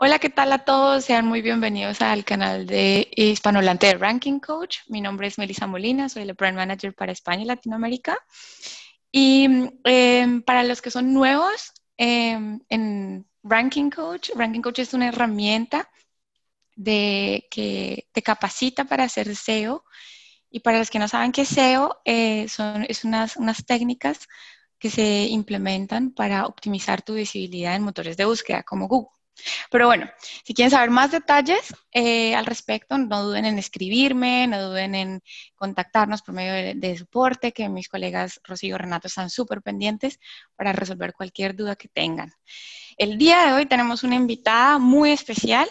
Hola, ¿qué tal a todos? Sean muy bienvenidos al canal de hispanohablante de Ranking Coach. Mi nombre es Melissa Molina, soy la Brand Manager para España y Latinoamérica. Y para los que son nuevos en Ranking Coach es una herramienta que te capacita para hacer SEO. Y para los que no saben qué es SEO, son unas técnicas que se implementan para optimizar tu visibilidad en motores de búsqueda como Google. Pero bueno, si quieren saber más detalles al respecto, no duden en escribirme, no duden en contactarnos por medio de soporte, que mis colegas Rocío y Renato están súper pendientes para resolver cualquier duda que tengan. El día de hoy tenemos una invitada muy especial,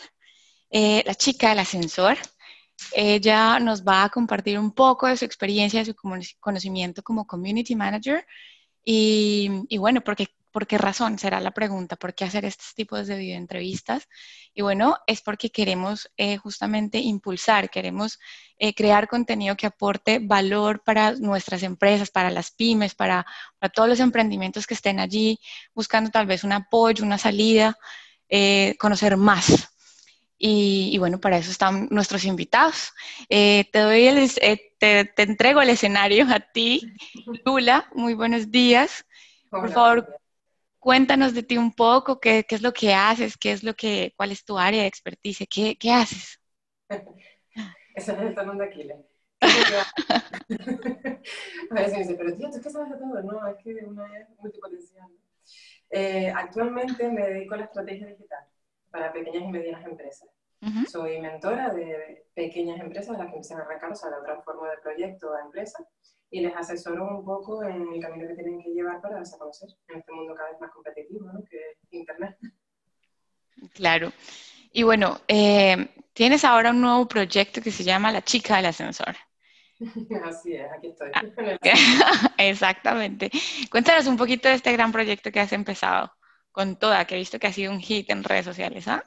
la chica del ascensor. Ella nos va a compartir un poco de su experiencia, de su conocimiento como Community Manager y bueno, ¿por qué razón? Será la pregunta, ¿por qué hacer estos tipos de videoentrevistas? Y bueno, es porque queremos justamente impulsar, queremos crear contenido que aporte valor para nuestras empresas, para las pymes, para todos los emprendimientos que estén allí, buscando tal vez un apoyo, una salida, conocer más. Y bueno, para eso están nuestros invitados. Te entrego el escenario a ti, Lula. Muy buenos días. Por favor, cuéntanos de ti un poco, qué es lo que haces, cuál es tu área de expertise, qué haces. Ese es el talón de Aquiles. A veces me dice, pero tío, ¿tú qué sabes de todo? No, es que de una es multipotencial. Actualmente me dedico a la estrategia digital para pequeñas y medianas empresas. Soy mentora de pequeñas empresas, las que empiezan a arrancar, o sea, la transformo de proyecto a empresa. Y les asesoro un poco en el camino que tienen que llevar para darse a conocer en este mundo cada vez más competitivo, ¿no?, que Internet. Claro. Y bueno, tienes ahora un nuevo proyecto que se llama La Chica del Ascensor. Así es, aquí estoy. Exactamente. Cuéntanos un poquito de este gran proyecto que has empezado con toda, que he visto que ha sido un hit en redes sociales, ¿ah?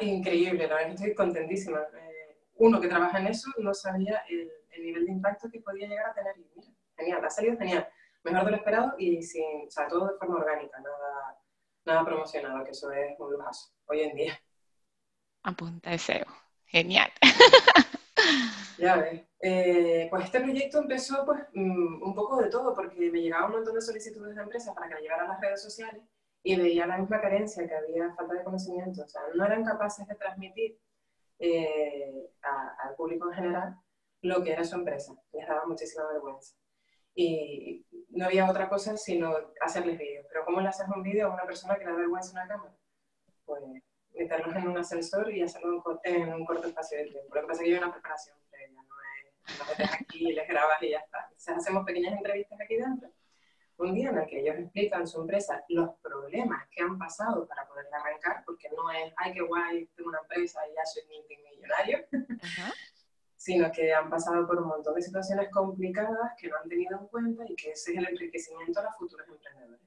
Increíble, la verdad, estoy contentísima. Uno que trabaja en eso no sabía el nivel de impacto que podía llegar a tener. Mira, genial, ha salido genial, mejor de lo esperado y sin, o sea, todo de forma orgánica, nada promocionado, que eso es un lujazo hoy en día. A punta de SEO, genial. Ya ves, pues este proyecto empezó pues un poco de todo, porque me llegaba un montón de solicitudes de empresas para que la llevaran a las redes sociales y veía la misma carencia, que había falta de conocimiento, o sea, no eran capaces de transmitir al público en general lo que era su empresa. Les daba muchísima vergüenza. Y no había otra cosa sino hacerles vídeos. Pero ¿cómo le haces un vídeo a una persona que le da vergüenza una cámara? Pues meterlos en un ascensor y hacerlo en un corto espacio de tiempo. Lo que pasa es que hay una preparación previa, no es metes aquí, les grabas y ya está. O sea, hacemos pequeñas entrevistas aquí dentro. Un día en el que ellos explican su empresa, los problemas que han pasado para poderla arrancar, porque no es, ay, qué guay, tengo una empresa y ya soy multimillonario. Ajá. Sino que han pasado por un montón de situaciones complicadas que no han tenido en cuenta y que ese es el enriquecimiento a los futuros emprendedores.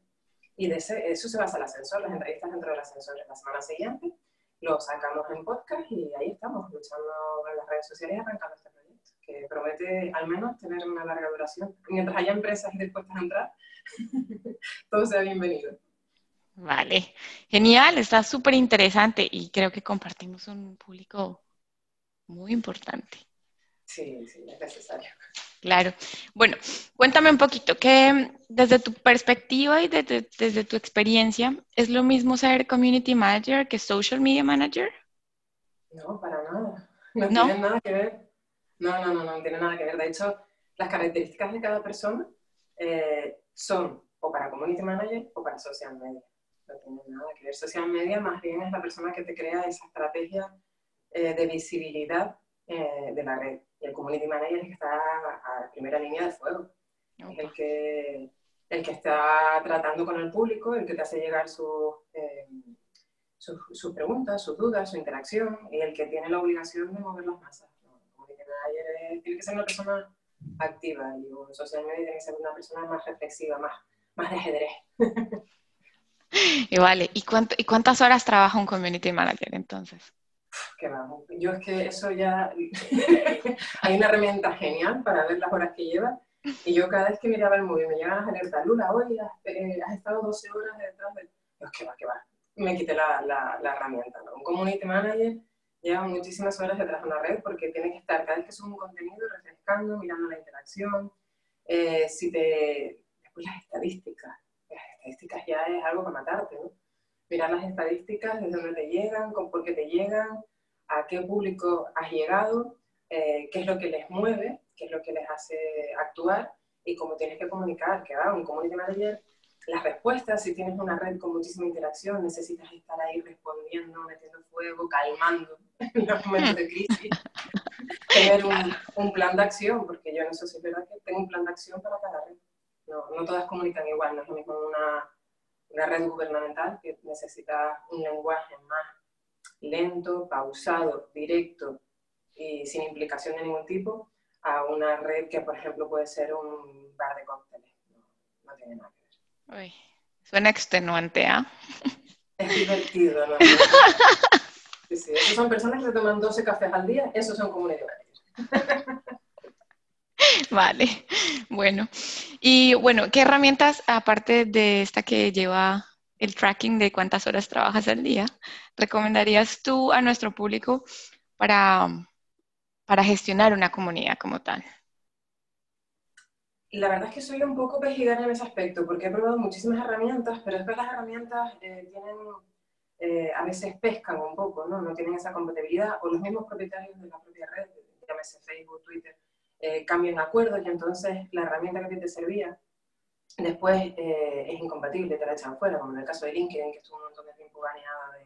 Y de eso se basa el ascensor, las entrevistas dentro del ascensor. La semana siguiente lo sacamos en podcast y ahí estamos, luchando en las redes sociales y arrancando este proyecto, que promete al menos tener una larga duración. Mientras haya empresas dispuestas a entrar, todo sea bienvenido. Vale, genial, está súper interesante y creo que compartimos un público muy importante. Sí, sí, es necesario. Claro. Bueno, cuéntame un poquito, que desde tu perspectiva y desde tu experiencia, ¿es lo mismo ser Community Manager que Social Media Manager? No, para nada. No tiene nada que ver. No tiene nada que ver. De hecho, las características de cada persona son o para Community Manager o para Social Media. No tiene nada que ver. Social Media más bien es la persona que te crea esa estrategia de visibilidad de la red. Y el Community Manager es el que está a primera línea de fuego. Okay. Es el que está tratando con el público, el que te hace llegar sus preguntas, sus dudas, su interacción, y el que tiene la obligación de mover las masas. El Community Manager tiene que ser una persona activa, y un Social Media tiene que ser una persona más reflexiva, más de ajedrez. Y vale, ¿y cuántas horas trabaja un Community Manager entonces? Que vamos, yo es que eso ya hay una herramienta genial para ver las horas que lleva, y yo cada vez que miraba el móvil me llegaban las alertas, Lula, hoy has estado 12 horas detrás de... Pues que va, me quité la herramienta, ¿no? Un Community Manager lleva muchísimas horas detrás de una red porque tiene que estar cada vez que sube un contenido refrescando, mirando la interacción, después las estadísticas ya es algo para matarte, ¿no? Mirar las estadísticas, desde dónde te llegan, con por qué te llegan, a qué público has llegado, qué es lo que les mueve, qué es lo que les hace actuar y cómo tienes que comunicar, que va un Community Manager. Las respuestas, si tienes una red con muchísima interacción, necesitas estar ahí respondiendo, metiendo fuego, calmando en los momentos de crisis. Tener un plan de acción, porque yo no sé si es verdad que tengo un plan de acción para cada red. No todas comunican igual, no es lo mismo una red gubernamental que necesita un lenguaje más lento, pausado, directo y sin implicación de ningún tipo, a una red que, por ejemplo, puede ser un bar de cócteles. No tiene nada. Uy, suena extenuante, ¿ah? ¿Eh? Es divertido, ¿no? Sí, sí. Esos son personas que se toman 12 cafés al día, esos son Community Managers. Vale, bueno. Y bueno, ¿qué herramientas, aparte de esta que lleva el tracking de cuántas horas trabajas al día, recomendarías tú a nuestro público para gestionar una comunidad como tal? La verdad es que soy un poco pejidera en ese aspecto, porque he probado muchísimas herramientas, pero después las herramientas a veces pescan un poco, ¿no? No tienen esa compatibilidad, o los mismos propietarios de la propia red, llámese Facebook, Twitter, cambian acuerdos y entonces la herramienta que te servía después es incompatible, te la echan fuera, como en el caso de LinkedIn, que estuvo un montón de tiempo baneada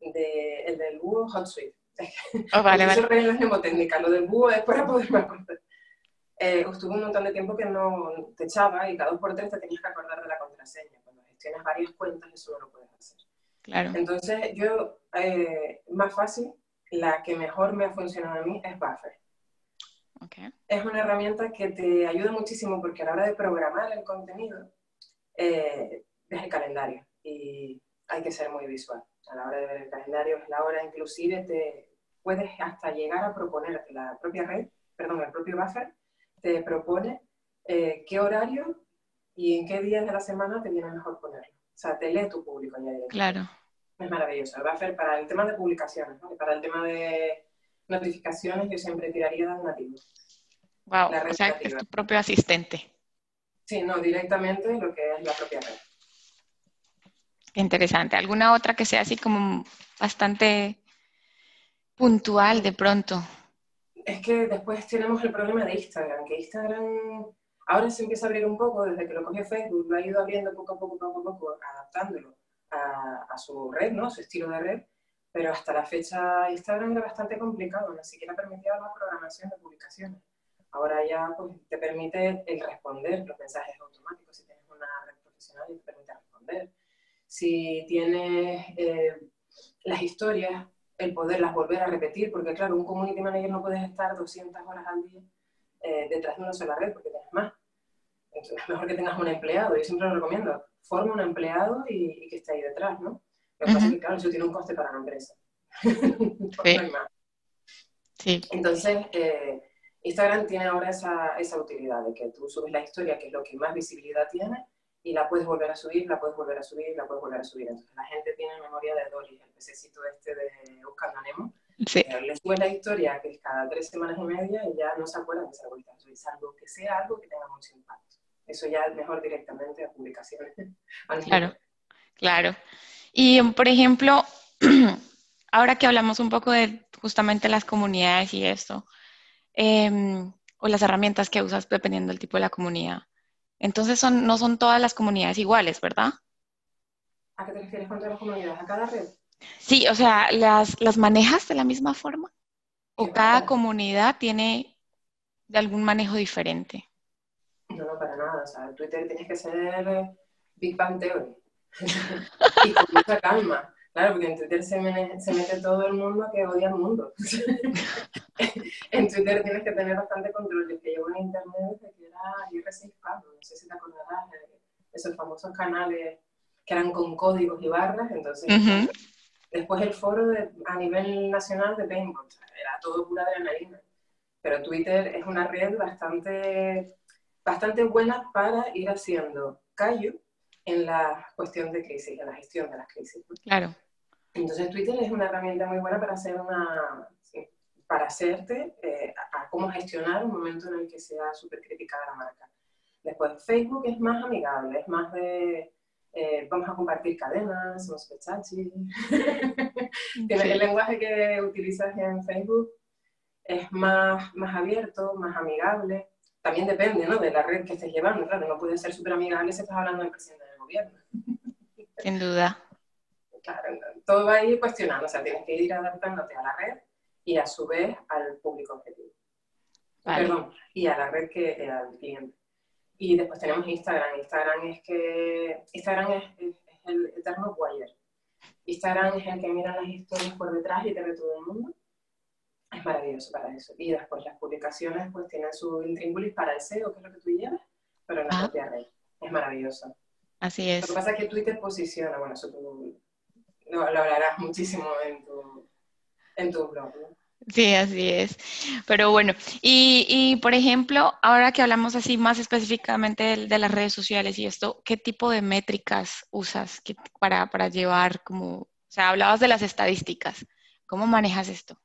el del búho, Hot Suite. Oh, vale, vale. Eso es mnemotécnica, lo del búho es para poder más cosas. Estuvo un montón de tiempo que no te echaba y cada 2 por 3 te tenías que acordar de la contraseña. Cuando gestionas varias cuentas eso no lo puedes hacer. Claro. Entonces yo, más fácil, la que mejor me ha funcionado a mí es Buffer. Okay. Es una herramienta que te ayuda muchísimo porque a la hora de programar el contenido ves el calendario y hay que ser muy visual. A la hora de ver el calendario es la hora, inclusive puedes hasta llegar a proponerte la propia red, perdón, el propio Buffer, te propone qué horario y en qué días de la semana te viene mejor ponerlo. O sea, te lee tu público ya directamente. Claro. Es maravilloso. Va a ser para el tema de publicaciones, ¿no? Para el tema de notificaciones, yo siempre tiraría de nativo. Wow, o sea, nativa. Es tu propio asistente. Sí, no, directamente lo que es la propia red. Interesante. ¿Alguna otra que sea así como bastante puntual de pronto? Es que después tenemos el problema de Instagram, que Instagram ahora se empieza a abrir un poco, desde que lo cogió Facebook, lo ha ido abriendo poco a poco, adaptándolo a su red, ¿no? Su estilo de red, pero hasta la fecha Instagram era bastante complicado, ni siquiera permitía la programación de publicaciones. Ahora ya pues, te permite el responder los mensajes automáticos, si tienes una red profesional te permite responder. Si tienes las historias, el poderlas volver a repetir, porque claro, un Community Manager no puedes estar 200 horas al día detrás de una sola red, porque tienes más. Entonces es mejor que tengas un empleado, yo siempre lo recomiendo, forma un empleado y que esté ahí detrás, ¿no? Lo que pasa es que claro, eso tiene un coste para la empresa. Sí. Sí. Entonces, Instagram tiene ahora esa utilidad de que tú subes la historia, que es lo que más visibilidad tiene, y la puedes volver a subir, la puedes volver a subir, la puedes volver a subir. Entonces la gente tiene memoria de Doris, el pececito este de Buscando a Nemo. Sí. Le sube la historia que es cada 3 semanas y media y ya no se acuerdan de esa vuelta a subir, salvo que sea algo que tenga mucho impacto. Eso ya es mejor directamente a publicaciones. Claro, claro. Y por ejemplo, ahora que hablamos un poco de justamente las comunidades y esto, o las herramientas que usas dependiendo del tipo de la comunidad, entonces no son todas las comunidades iguales, ¿verdad? ¿A qué te refieres con todas las comunidades? ¿A cada red? Sí, o sea, ¿las manejas de la misma forma? ¿O sí, cada comunidad tiene de algún manejo diferente? No, para nada. O sea, en Twitter tienes que ser Big Bang Theory. Y con mucha calma. Claro, porque en Twitter se mete todo el mundo que odia al mundo. En Twitter tienes que tener bastante control. Yo que llevo en internet desde que era IR6, no sé si te acordarás de esos famosos canales que eran con códigos y barras. Entonces, después el foro a nivel nacional de paintball, era todo pura adrenalina. Pero Twitter es una red bastante buena para ir haciendo callo en la cuestión de crisis, en la gestión de las crisis. Claro. Entonces Twitter es una herramienta muy buena para hacer una, para hacerte a cómo gestionar un momento en el que sea súper criticada la marca. Después Facebook es más amigable, es más de vamos a compartir cadenas, somos pechachis. Sí. El lenguaje que utilizas en Facebook es más abierto, más amigable. También depende, ¿no?, de la red que estés llevando. Claro, no puede ser súper amigable si estás hablando del presidente del gobierno. Sin duda. Claro, todo va a ir cuestionando. O sea, tienes que ir adaptándote a la red y a su vez al público objetivo. Vale. Perdón, y a la red que al cliente. Y después tenemos Instagram. Instagram es el eterno wire. Instagram es el que mira las historias por detrás y te ve todo el mundo. Es maravilloso para eso. Y después las publicaciones pues tienen su intríngulis para el SEO, que es lo que tú llevas, pero en la propia red. Es maravilloso. Así es. Lo que pasa es que Twitter posiciona, bueno, eso tú lo hablarás muchísimo en tu blog, ¿no? Sí, así es. Pero bueno, y por ejemplo, ahora que hablamos así más específicamente de las redes sociales y esto, ¿qué tipo de métricas usas para llevar como, o sea, hablabas de las estadísticas? ¿Cómo manejas esto?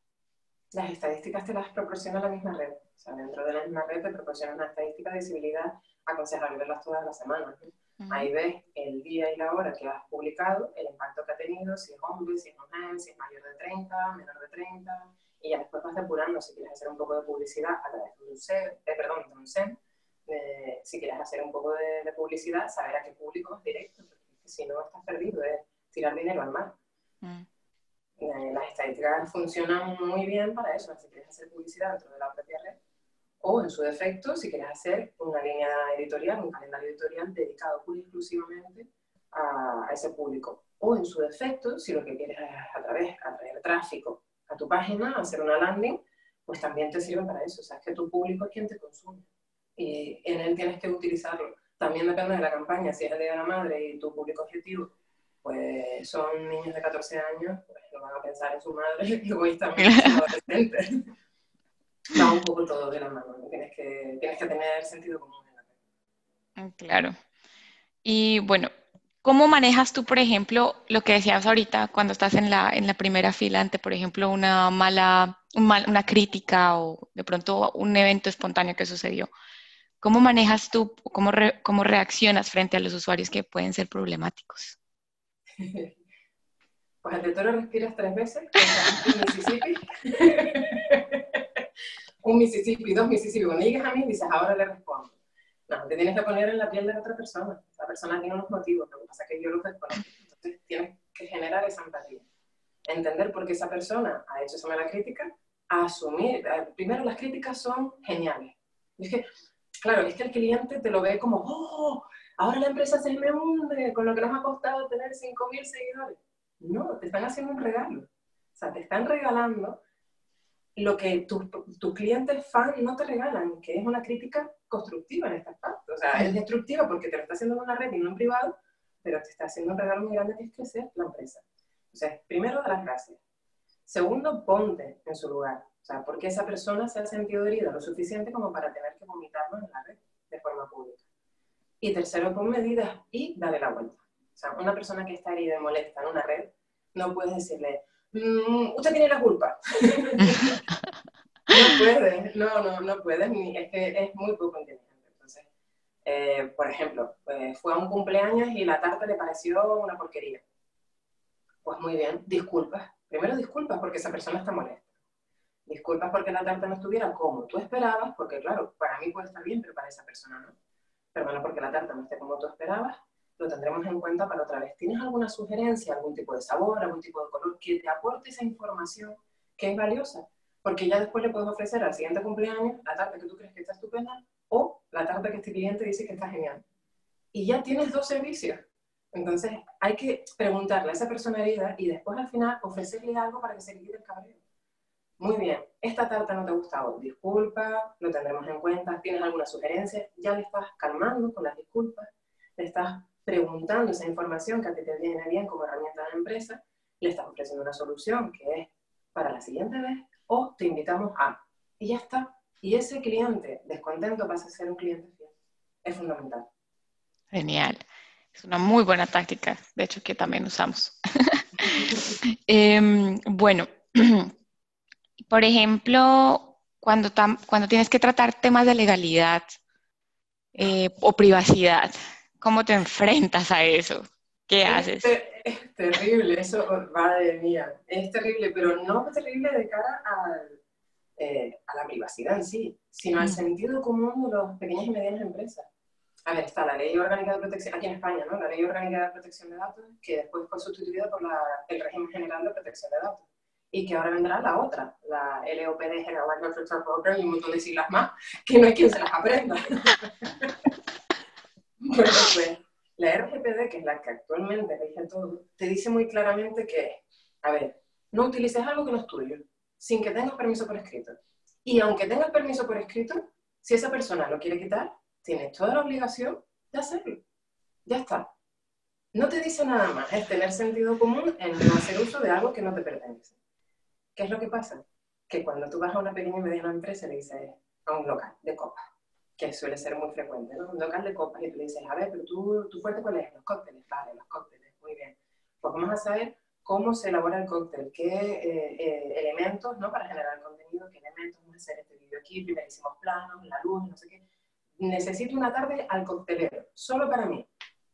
Las estadísticas te las proporciona la misma red. O sea, dentro de la misma red te proporciona una estadística de visibilidad aconsejable, verlas todas las semanas, ¿no? Ahí ves el día y la hora que has publicado, el impacto que ha tenido, si es hombre, si es mujer, si es mayor de 30, menor de 30, y ya después vas depurando si quieres hacer un poco de publicidad a través de un SEM, si quieres hacer un poco de publicidad, saber a qué público es directo, porque si no estás perdido, es tirar dinero al mar. Las estadísticas funcionan muy bien para eso, si quieres hacer publicidad dentro de la propia red, o en su defecto, si quieres hacer una línea editorial, un calendario editorial dedicado pura y exclusivamente a ese público. O en su defecto, si lo que quieres es atraer tráfico a tu página, hacer una landing, pues también te sirve para eso. O sea, es que tu público es quien te consume y en él tienes que utilizarlo. También depende de la campaña, si es el Día de la Madre y tu público objetivo pues son niños de 14 años, pues no van a pensar en su madre, y hoy también son adolescentes. Va un poco todo de la mano, tienes que tener sentido común en la mente. Claro. Y bueno, ¿cómo manejas tú, por ejemplo, lo que decías ahorita, cuando estás en la primera fila ante, por ejemplo, una crítica o de pronto un evento espontáneo que sucedió? ¿Cómo manejas tú, cómo reaccionas frente a los usuarios que pueden ser problemáticos? Pues ante todo respiras 3 veces, un Mississippi, un Mississippi, 2 Mississippi. Cuando llegas a mí dices, ahora le respondo. No, te tienes que poner en la piel de la otra persona. La persona tiene unos motivos, lo que pasa es que yo los desconozco. Entonces tienes que generar esa empatía. Entender por qué esa persona ha hecho esa mala crítica, asumir. Primero, las críticas son geniales. Es que, claro, es que el cliente te lo ve como, ¡oh! Ahora la empresa se me hunde con lo que nos ha costado tener 5.000 seguidores. No, te están haciendo un regalo. O sea, te están regalando lo que tus clientes fan no te regalan, que es una crítica constructiva en este aspecto. O sea, es destructiva porque te lo está haciendo en una red y no en privado, pero te está haciendo un regalo muy grande que es crecer la empresa. O sea, primero, dar las gracias. Segundo, ponte en su lugar. O sea, porque esa persona se ha sentido herida lo suficiente como para tener que vomitarlo en la red de forma pública. Y tercero, con medidas y dale la vuelta. O sea, una persona que está herida y molesta en una red, no puedes decirle, usted tiene la culpa. No puedes, no puedes, es que es muy poco inteligente. Entonces, por ejemplo, pues fue a un cumpleaños y la tarta le pareció una porquería. Pues muy bien, disculpas. Primero disculpas porque esa persona está molesta. Disculpas porque la tarta no estuviera como tú esperabas, porque claro, para mí puede estar bien, pero para esa persona no. Perdona porque la tarta no esté como tú esperabas, lo tendremos en cuenta para otra vez. ¿Tienes alguna sugerencia, algún tipo de sabor, algún tipo de color que te aporte esa información que es valiosa? Porque ya después le puedes ofrecer al siguiente cumpleaños la tarta que tú crees que está estupenda o la tarta que este cliente dice que está genial. Y ya tienes 2 servicios. Entonces hay que preguntarle a esa persona herida y después al final ofrecerle algo para que se quite el cabreo. Muy bien, esta tarta no te ha gustado, disculpa, lo tendremos en cuenta, ¿tienes alguna sugerencia? Ya le estás calmando con las disculpas, le estás preguntando esa información que a ti te viene bien como herramienta de la empresa, le estás ofreciendo una solución que es para la siguiente vez, o te invitamos a, y ya está. Y ese cliente descontento pasa a ser un cliente fiel. Es fundamental. Genial. Es una muy buena táctica, de hecho, que también usamos. Bueno, por ejemplo, cuando tienes que tratar temas de legalidad o privacidad, ¿cómo te enfrentas a eso? ¿Qué haces? Es terrible, eso, madre mía, es terrible, pero no terrible de cara a la privacidad en sí, sino al sentido común de las pequeñas y medianas empresas. A ver, está la Ley Orgánica de Protección, aquí en España, ¿no? La Ley Orgánica de Protección de Datos, que después fue sustituida por el Régimen General de Protección de Datos, y que ahora vendrá la otra, la LOPDGDD, General de Protección Program, y un montón de siglas más, que no hay quien se las aprenda. Bueno, pues, la RGPD, que es la que actualmente rige todo, te dice muy claramente que, a ver, no utilices algo que no es tuyo, sin que tengas permiso por escrito. Y aunque tengas permiso por escrito, si esa persona lo quiere quitar, tienes toda la obligación de hacerlo. Ya está. No te dice nada más, es tener sentido común en no hacer uso de algo que no te pertenece. ¿Qué es lo que pasa? Que cuando tú vas a una pequeña y mediana empresa, le dices a un local de copas, que suele ser muy frecuente, ¿no? Un local de copas, y tú le dices, a ver, pero tú fuerte cuál es, los cócteles, vale, los cócteles, muy bien. Pues vamos a saber cómo se elabora el cóctel, qué elementos, ¿no? Para generar el contenido, qué elementos, vamos a hacer este vídeo aquí, primerísimos planos, la luz, no sé qué. Necesito una tarde al coctelero, solo para mí.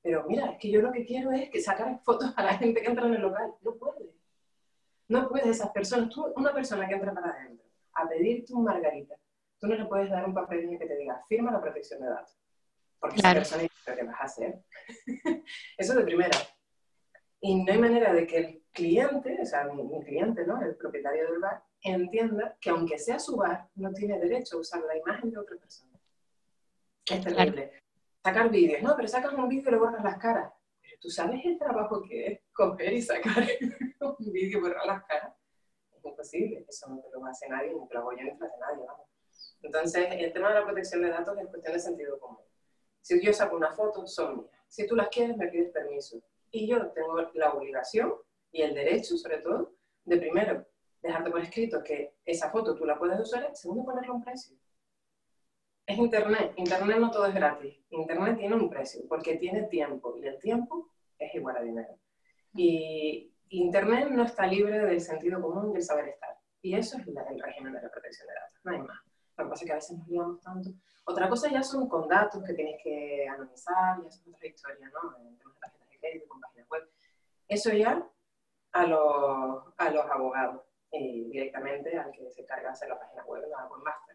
Pero mira, es que yo lo que quiero es que sacar fotos a la gente que entra en el local. No puedes. No puedes esas personas. Tú, una persona que entra para adentro, a pedirte un margarita, tú no le puedes dar un papel que te diga, firma la protección de datos. Porque claro, esa persona dice, ¿pero qué vas a hacer? Eso de primera. Y no hay manera de que el cliente, o sea, mi cliente, ¿no? El propietario del bar, entienda que aunque sea su bar, no tiene derecho a usar la imagen de otra persona. Es terrible. Claro. Sacar vídeos, no, pero sacas un vídeo y le borras las caras. Pero tú sabes el trabajo que es coger y sacar un vídeo y borrar las caras. Es imposible, eso no te lo hace nadie, ni te lo voy a hacer nadie, ¿no? Entonces, el tema de la protección de datos es cuestión de sentido común. Si yo saco una foto, son mías. Si tú las quieres, me pides permiso. Y yo tengo la obligación, y el derecho sobre todo, de primero, dejarte por escrito que esa foto tú la puedes usar, y segundo, ponerle un precio. Es Internet. Internet no todo es gratis. Internet tiene un precio, porque tiene tiempo. Y el tiempo es igual a dinero. Y Internet no está libre del sentido común y del saber estar. Y eso es el régimen de la protección de datos. No hay más. Lo que pasa es que a veces nos liamos tanto. Otra cosa ya son con datos que tienes que analizar, ya son otra historia, ¿no? En temas de tarjetas de crédito, con páginas web. Eso ya a los abogados. Y directamente al que se encarga de hacer la página web, no a webmaster.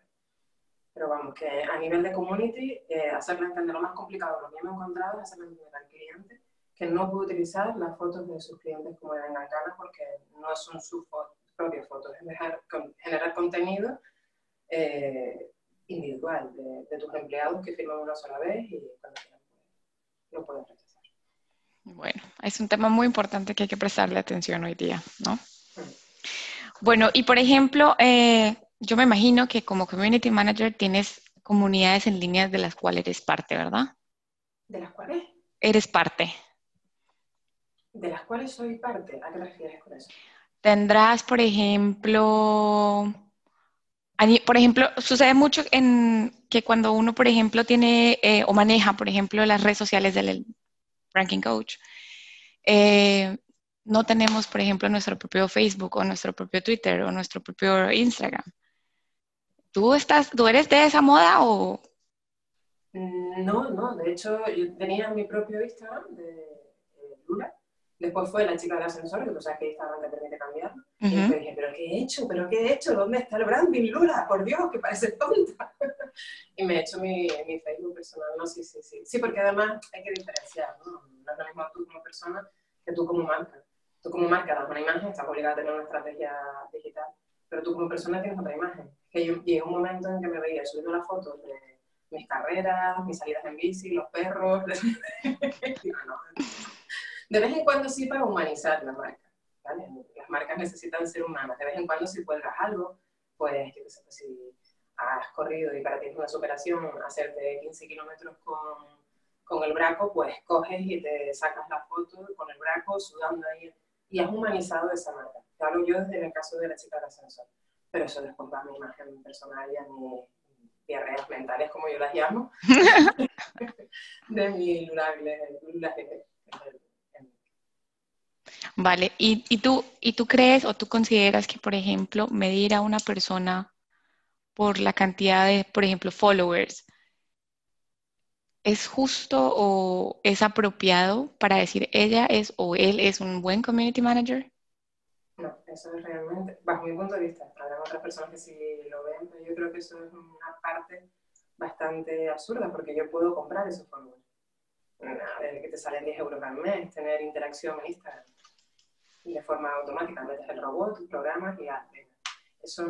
Pero vamos, que a nivel de community, hacerle entender lo más complicado, lo que me he encontrado es hacerle entender al cliente que no puede utilizar las fotos de sus clientes como le den la gana porque no son sus propias fotos. Es generar contenido individual de tus empleados que firman una sola vez y cuando quieran lo pueden rechazar. Bueno, es un tema muy importante que hay que prestarle atención hoy día, ¿no? Sí. Bueno, y por ejemplo... yo me imagino que como Community Manager tienes comunidades en línea de las cuales eres parte, ¿verdad? ¿De las cuales? Eres parte. ¿De las cuales soy parte? ¿A qué te refieres con eso? Tendrás, por ejemplo, sucede mucho en que cuando uno, por ejemplo, tiene o maneja, por ejemplo, las redes sociales del Ranking Coach, no tenemos, por ejemplo, nuestro propio Facebook o nuestro propio Twitter o nuestro propio Instagram. ¿Tú eres de esa moda o...? No. De hecho, yo tenía mi propio Instagram de Lula. Después fue La Chica del Ascensor, que tú sabes que Instagram te permite cambiar. Y yo dije, ¿pero qué he hecho? ¿Dónde está el branding, Lula? Por Dios, que parece tonta. Y me he hecho mi Facebook personal. No, sí. Sí, porque además hay que diferenciar, ¿no? No es lo mismo tú como persona que tú como marca. Tú como marca das una imagen, estás obligada a tener una estrategia digital. Pero tú como persona tienes otra imagen. Que yo llegué a un momento en que me veía subiendo las fotos de mis carreras, mis salidas en bici, los perros. De vez en cuando sí para humanizar la marca, ¿vale? Las marcas necesitan ser humanas. De vez en cuando si cuelgas algo, pues yo qué sé, si has corrido y para ti es una superación hacerte 15 kilómetros con el braco, pues coges y te sacas la foto con el braco sudando ahí. Y has humanizado esa marca. Te hablo yo desde el caso de La Chica del Ascensor. Pero eso después va a mi imagen personal y a mi diarreas mentales, como yo las llamo, de mi lunar. Vale, ¿Y tú crees o tú consideras que, por ejemplo, medir a una persona por la cantidad de, por ejemplo, followers, ¿es justo o es apropiado para decir ella es o él es un buen community manager? No, eso es realmente, bajo mi punto de vista, habrá otras personas que sí lo ven, pero yo creo que eso es una parte bastante absurda, porque yo puedo comprar esos followers. A ver, que te salen 10 euros al mes, tener interacción en Instagram de forma automática, metes el robot, tus programas y hazte. Eso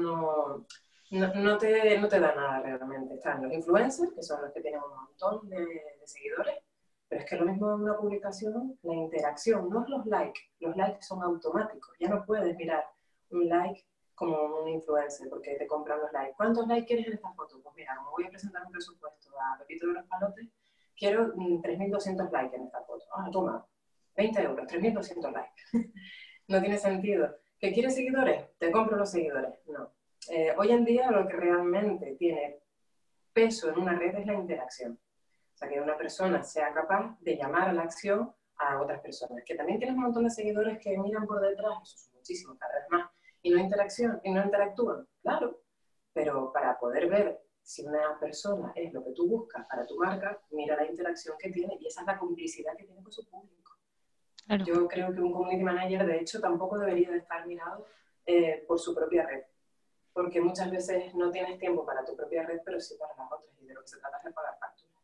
no te da nada realmente. Están los influencers, que son los que tienen un montón de seguidores, pero es que lo mismo en una publicación, la interacción, no es los likes. Los likes son automáticos, ya no puedes mirar un like como un influencer, porque te compran los likes. ¿Cuántos likes quieres en esta foto? Pues mira, como voy a presentar un presupuesto a Pepito de los Palotes, quiero 3.200 likes en esta foto. Ah, toma, 20 euros, 3.200 likes. No tiene sentido. ¿Qué quieres seguidores? Te compro los seguidores. No. Hoy en día lo que realmente tiene peso en una red es la interacción. O sea, que una persona sea capaz de llamar a la acción a otras personas. Que también tienes un montón de seguidores que miran por detrás, eso es muchísimo, cada vez más, y no interactúan, claro. Pero para poder ver si una persona es lo que tú buscas para tu marca, mira la interacción que tiene y esa es la complicidad que tiene con su público. Claro. Yo creo que un community manager, de hecho, tampoco debería de estar mirado por su propia red. Porque muchas veces no tienes tiempo para tu propia red, pero sí para las otras. Y de lo que se trata es de pagar facturas.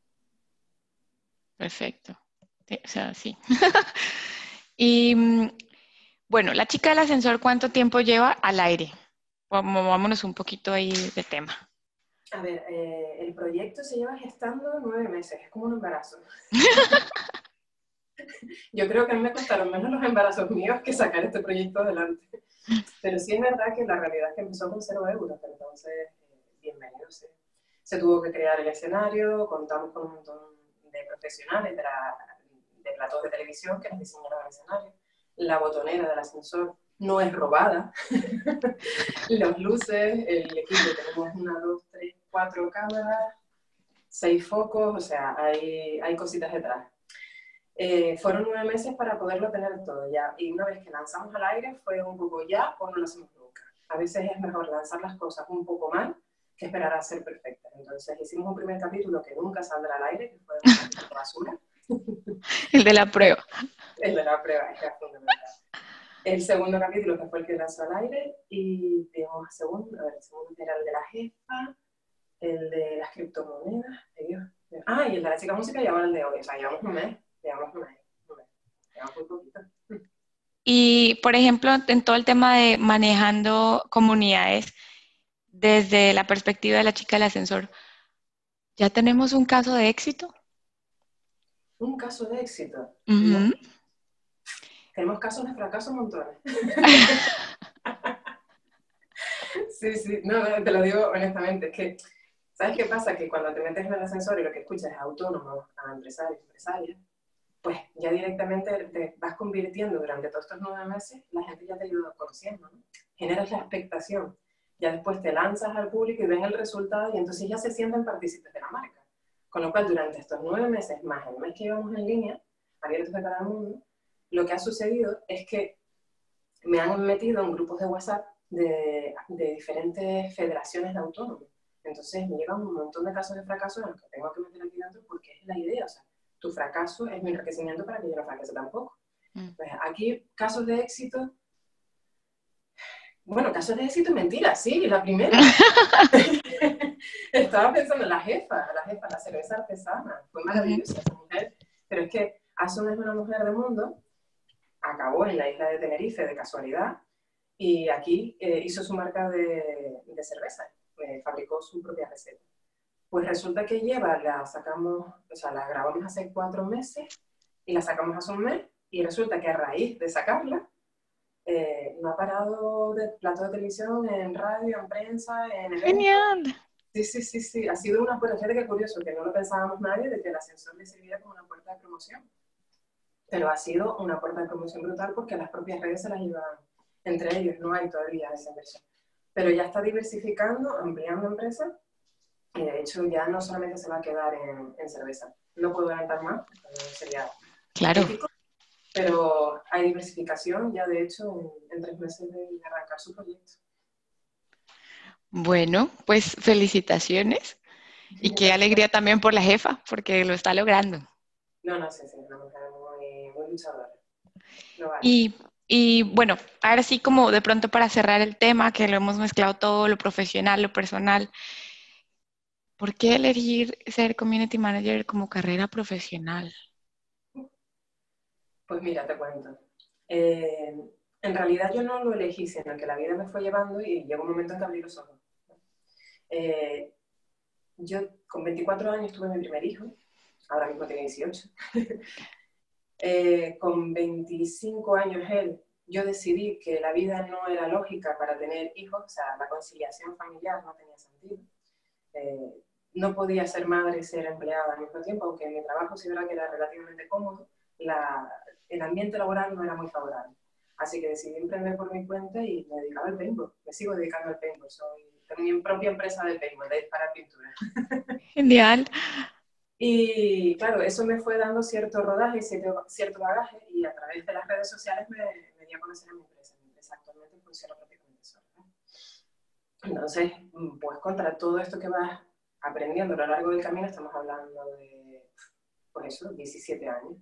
Perfecto. O sea, sí. Y bueno, La Chica del Ascensor, ¿cuánto tiempo lleva al aire? Vámonos un poquito ahí de tema. A ver, el proyecto se lleva gestando 9 meses, es como un embarazo. Yo creo que a mí me costaron menos los embarazos míos que sacar este proyecto adelante. Pero sí es verdad que la realidad es que empezó con 0 euros, entonces, bienvenidos. ¿Sí? Se tuvo que crear el escenario, contamos con un montón de profesionales de platos de televisión que nos diseñaron el escenario. La botonera del ascensor no es robada. Los luces, el equipo, tenemos 1, 2, 3, 4 cámaras, 6 focos, o sea, hay cositas detrás. Fueron 9 meses para poderlo tener todo ya, y una vez que lanzamos al aire fue un poco ya o no lo hacemos nunca. A veces es mejor lanzar las cosas un poco mal que esperar a ser perfectas. Entonces hicimos un primer capítulo que nunca saldrá al aire, que fue un capítulo de basura. El de la prueba. El de la prueba, es fundamental. El segundo capítulo, que fue el que lanzó al aire, y digamos, el segundo era el de la jefa, el de las criptomonedas, y el de la chica música, y ahora el de hoy. O sea, llevamos un poquito. Y, por ejemplo, en todo el tema de manejando comunidades, desde la perspectiva de La Chica del Ascensor, ¿ya tenemos un caso de éxito? ¿Un caso de éxito? Uh-huh. Tenemos casos de fracaso montones. Sí, no, te lo digo honestamente, es que, ¿sabes qué pasa? Que cuando te metes en el ascensor y lo que escuchas es autónomo, a empresarios, empresarias, pues ya directamente te vas convirtiendo durante todos estos 9 meses, la gente ya te ayuda conociendo, ¿no? Generas la expectación, ya después te lanzas al público y ven el resultado y entonces ya se sienten partícipes de la marca. Con lo cual, durante estos 9 meses, más el mes que llevamos en línea, abiertos de cada mundo, lo que ha sucedido es que me han metido en grupos de WhatsApp de diferentes federaciones de autónomos. Entonces me llegan un montón de casos de fracaso en los que tengo que meter aquí dentro porque es la idea. O sea, tu fracaso es mi enriquecimiento para que yo no fracase tampoco. Pues aquí, casos de éxito. Bueno, casos de éxito, mentira, sí, la primera. Estaba pensando en la jefa, la cerveza artesana. Fue maravillosa esa mujer. Pero es que Asun es una mujer de mundo, acabó en la isla de Tenerife de casualidad y aquí hizo su marca de cerveza, fabricó su propia receta. Pues resulta que la grabamos hace 4 meses y la sacamos hace 1 mes y resulta que a raíz de sacarla no ha parado de plato de televisión, en radio, en prensa, en eventos. ¡Genial! Sí, ha sido una puerta. Fíjate que curioso, que no lo pensábamos nadie de que el ascensor le servía como una puerta de promoción. Pero ha sido una puerta de promoción brutal porque las propias redes se las llevan entre ellos, no hay todavía esa inversión. Pero ya está diversificando, ampliando empresas Y de hecho ya no solamente se va a quedar en cerveza. No puedo adelantar más, sería claro. Ético, pero hay diversificación ya de hecho en 3 meses de arrancar su proyecto. Bueno, pues felicitaciones. Y qué alegría también por la jefa, porque lo está logrando. No, no sé, sí, es una mujer muy luchadora. No vale. Y bueno, ahora sí, como de pronto para cerrar el tema, que lo hemos mezclado todo, lo profesional, lo personal, ¿por qué elegir ser Community Manager como carrera profesional? Pues mira, te cuento. En realidad yo no lo elegí, sino que la vida me fue llevando y llegó un momento en que abrí los ojos. Yo con 24 años tuve mi primer hijo, ahora mismo tiene 18. Con 25 años yo decidí que la vida no era lógica para tener hijos, o sea, la conciliación familiar no tenía sentido. No podía ser madre y ser empleada al mismo tiempo, aunque mi trabajo sí era que era relativamente cómodo, el ambiente laboral no era muy favorable. Así que decidí emprender por mi cuenta y me dedicaba al paintball. Me sigo dedicando al paintball, tengo mi propia empresa de paintball, de disparar pintura. Genial. Y claro, eso me fue dando cierto rodaje, cierto bagaje, y a través de las redes sociales me di a conocer a mi empresa. Mi empresa actualmente funciona prácticamente sola, ¿no? Entonces, pues contra todo esto que vas aprendiendo a lo largo del camino, estamos hablando de, pues eso, 17 años.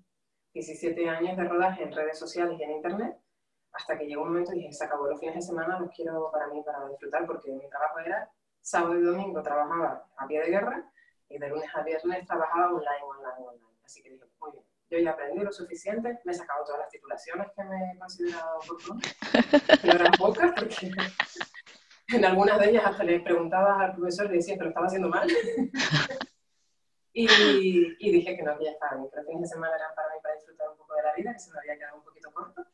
17 años de rodaje en redes sociales y en internet, hasta que llegó un momento y dije, se acabó, los fines de semana los quiero para mí, para disfrutar, porque mi trabajo era sábado y domingo trabajaba a pie de guerra, y de lunes a viernes trabajaba online. Así que dije, muy bien, yo ya aprendí lo suficiente, me he sacado todas las titulaciones que me he considerado oportunas, y ahora pocas, porque en algunas de ellas hasta le preguntabas al profesor y le decía, pero estaba haciendo mal. Y dije que no, que ya estaba bien, que los fines de semana eran para mí para disfrutar un poco de la vida, que se me había quedado un poquito corto.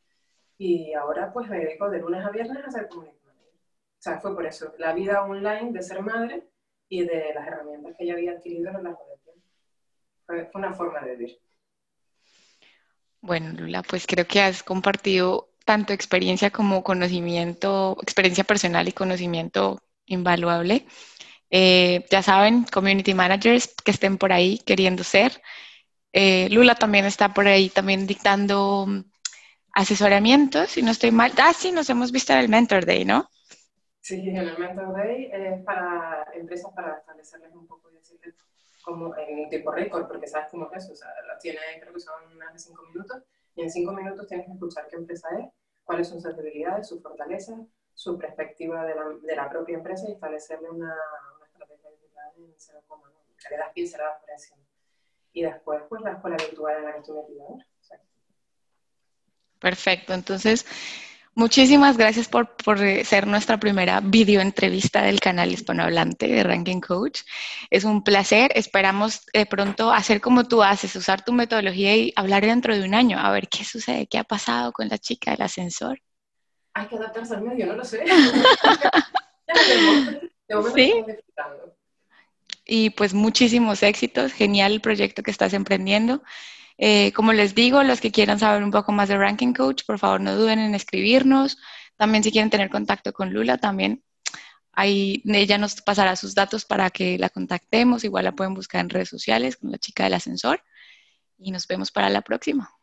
Y ahora pues me dedico de lunes a viernes a ser community manager. O sea, fue por eso, la vida online de ser madre y de las herramientas que yo había adquirido en el largo del tiempo. Fue una forma de vivir. Bueno, Lula, pues creo que has compartido tanto experiencia como conocimiento, experiencia personal y conocimiento invaluable. Ya saben, community managers que estén por ahí queriendo ser. Lula también está por ahí también dictando asesoramientos, si no estoy mal. Ah, sí, nos hemos visto en el Mentor Day, ¿no? Sí, en el Mentor Day es para empresas, para establecerles un poco y decirles como en tipo récord, porque sabes cómo es eso, o sea, lo tiene, creo que son más de 5 minutos, y en 5 minutos tienes que escuchar qué empresa es, cuáles son sus debilidades, sus fortalezas, su perspectiva de la propia empresa y establecerle una estrategia digital en 0,1. Le das pinceladas por encima. Y después, pues, la escuela virtual en la que estoy metida ahora. Perfecto, entonces muchísimas gracias por ser nuestra primera videoentrevista del canal hispanohablante de Ranking Coach. Es un placer, esperamos de pronto hacer como tú haces, usar tu metodología y hablar dentro de un año, a ver qué sucede, qué ha pasado con la chica del ascensor. Hay que adaptarse al medio, no lo sé. ¿Sí? Y pues muchísimos éxitos, genial el proyecto que estás emprendiendo. Como les digo, los que quieran saber un poco más de Ranking Coach, por favor no duden en escribirnos. También si quieren tener contacto con Lula, también ahí ella nos pasará sus datos para que la contactemos. Igual la pueden buscar en redes sociales con La Chica del Ascensor. Y nos vemos para la próxima.